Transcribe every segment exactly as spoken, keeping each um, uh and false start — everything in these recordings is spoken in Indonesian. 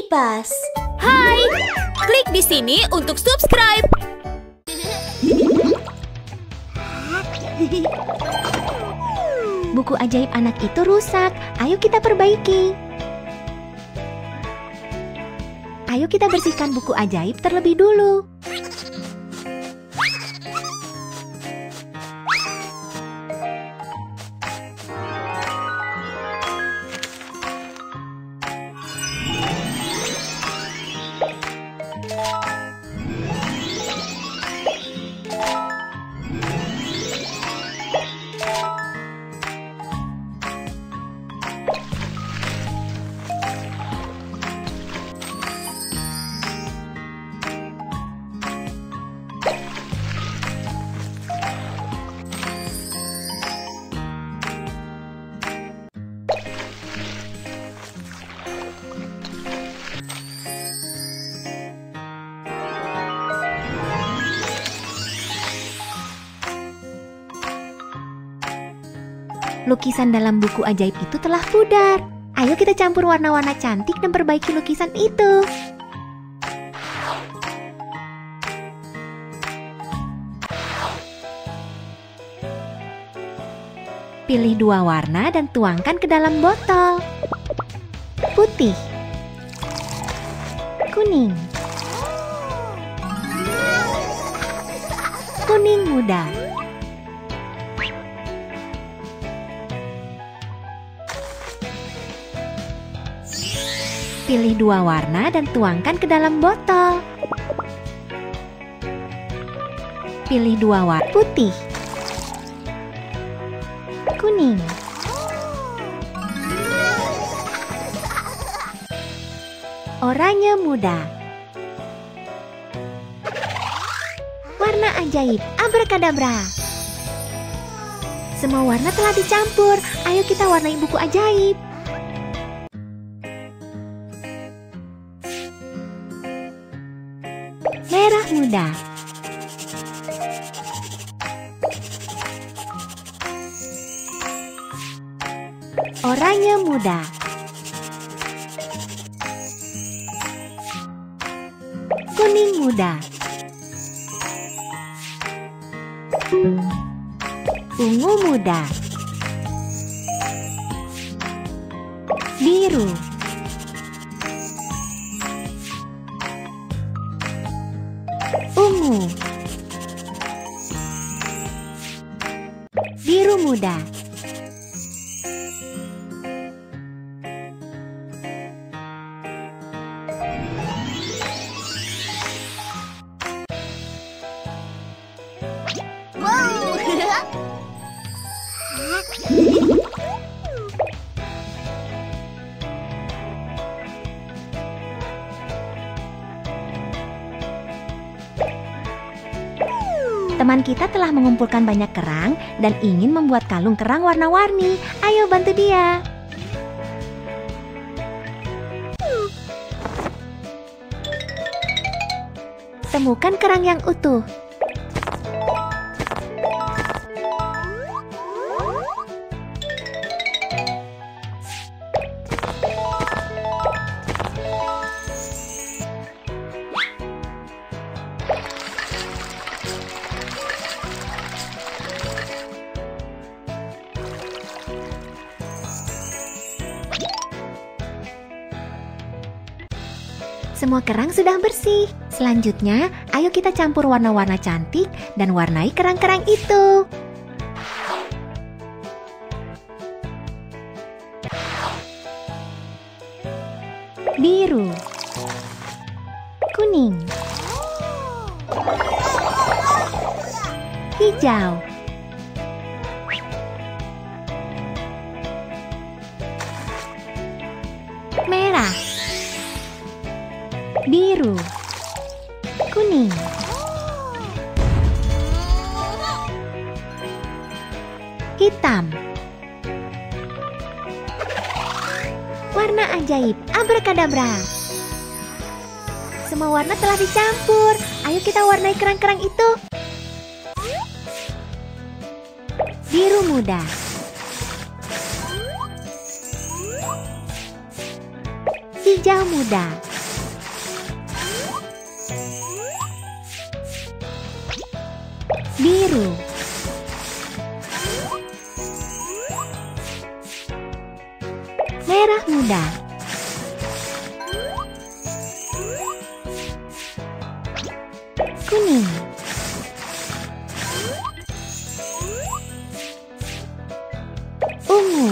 kipas. Hai, klik di sini untuk subscribe. Buku ajaib anak itu rusak. Ayo kita perbaiki. Ayo kita bersihkan buku ajaib terlebih dulu. Lukisan dalam buku ajaib itu telah pudar. Ayo kita campur warna-warna cantik dan perbaiki lukisan itu. Pilih dua warna dan tuangkan ke dalam botol. Putih, kuning, kuning muda, pilih dua warna dan tuangkan ke dalam botol. Pilih dua warna putih, kuning. Oranye muda. Warna ajaib, abrakadabra. Semua warna telah dicampur. Ayo kita warnai buku ajaib. Merah muda, oranye muda, kuning muda, ungu muda, biru, biru muda, wow. Teman kita telah mengumpulkan banyak kerang dan ingin membuat kalung kerang warna-warni. Ayo bantu dia. Temukan kerang yang utuh. Semua kerang sudah bersih. Selanjutnya, ayo kita campur warna-warna cantik dan warnai kerang-kerang itu. Biru, kuning, hijau, merah, biru, kuning. Hitam. Warna ajaib, abrakadabra. Semua warna telah dicampur. Ayo kita warnai kerang-kerang itu. Biru muda, hijau, hijau muda. Biru. Merah muda. Kuning. Ungu.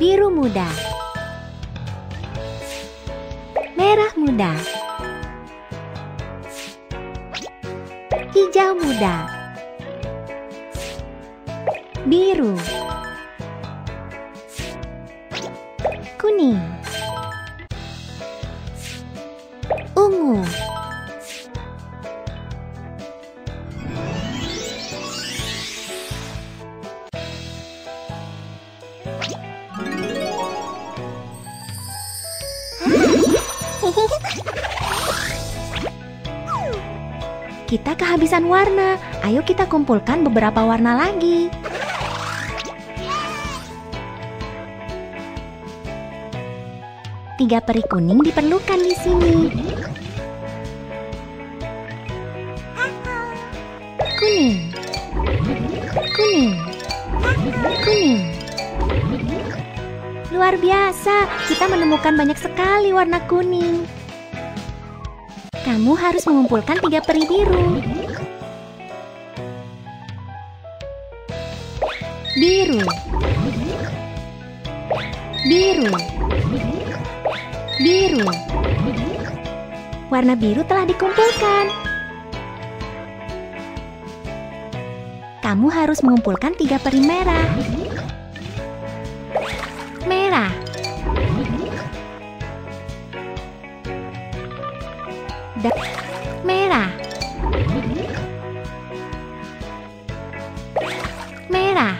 Biru muda. Merah muda. Hijau muda. Biru. Kuning. Ungu. Kita kehabisan warna. Ayo kita kumpulkan beberapa warna lagi. Tiga peri kuning diperlukan di sini. Kuning, kuning, kuning. Luar biasa, kita menemukan banyak sekali warna kuning. Kamu harus mengumpulkan tiga peri biru. Biru. Biru. Biru. Warna biru telah dikumpulkan. Kamu harus mengumpulkan tiga peri merah. Merah. Merah. Merah.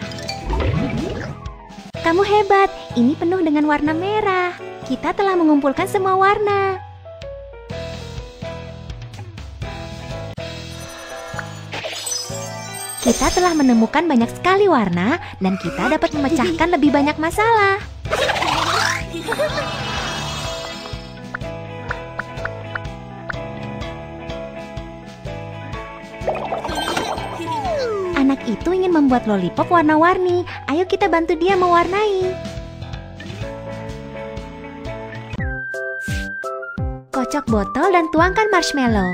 Kamu hebat, ini penuh dengan warna merah. Kita telah mengumpulkan semua warna. Kita telah menemukan banyak sekali warna dan kita dapat memecahkan lebih banyak masalah. Anak itu ingin membuat lollipop warna-warni. Ayo kita bantu dia mewarnai. Kocok botol dan tuangkan marshmallow.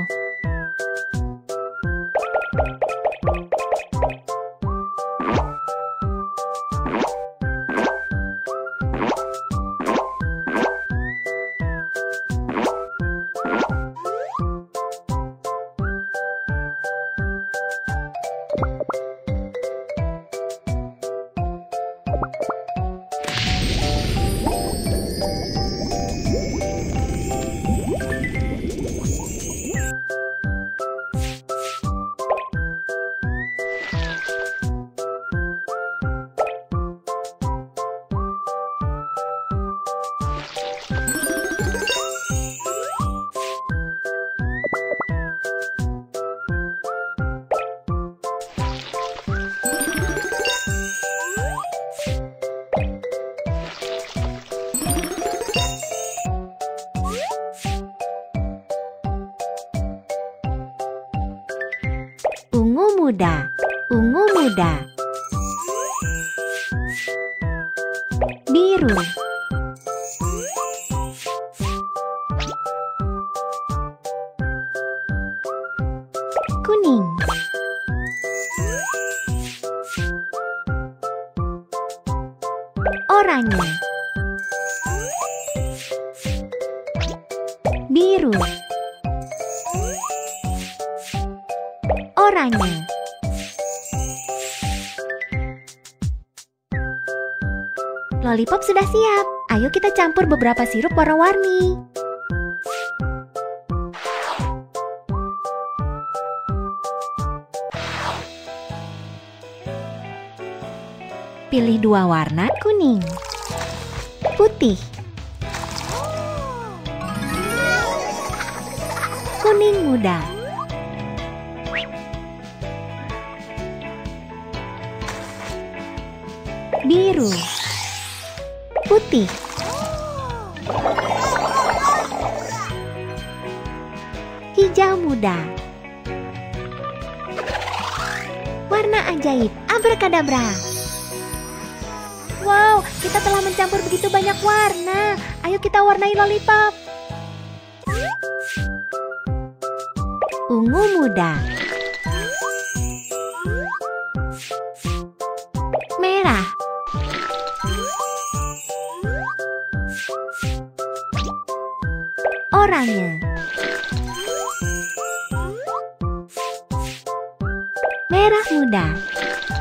Muda, ungu muda. Biru. Kuning. Oranye. Biru. Oranye. Lollipop sudah siap. Ayo kita campur beberapa sirup warna-warni. Pilih dua warna, kuning, putih. Kuning muda. biru, putih, hijau muda, warna ajaib, abrakadabra. Wow, kita telah mencampur begitu banyak warna. Ayo kita warnai lollipop. Ungu muda, merah, oranye, merah muda.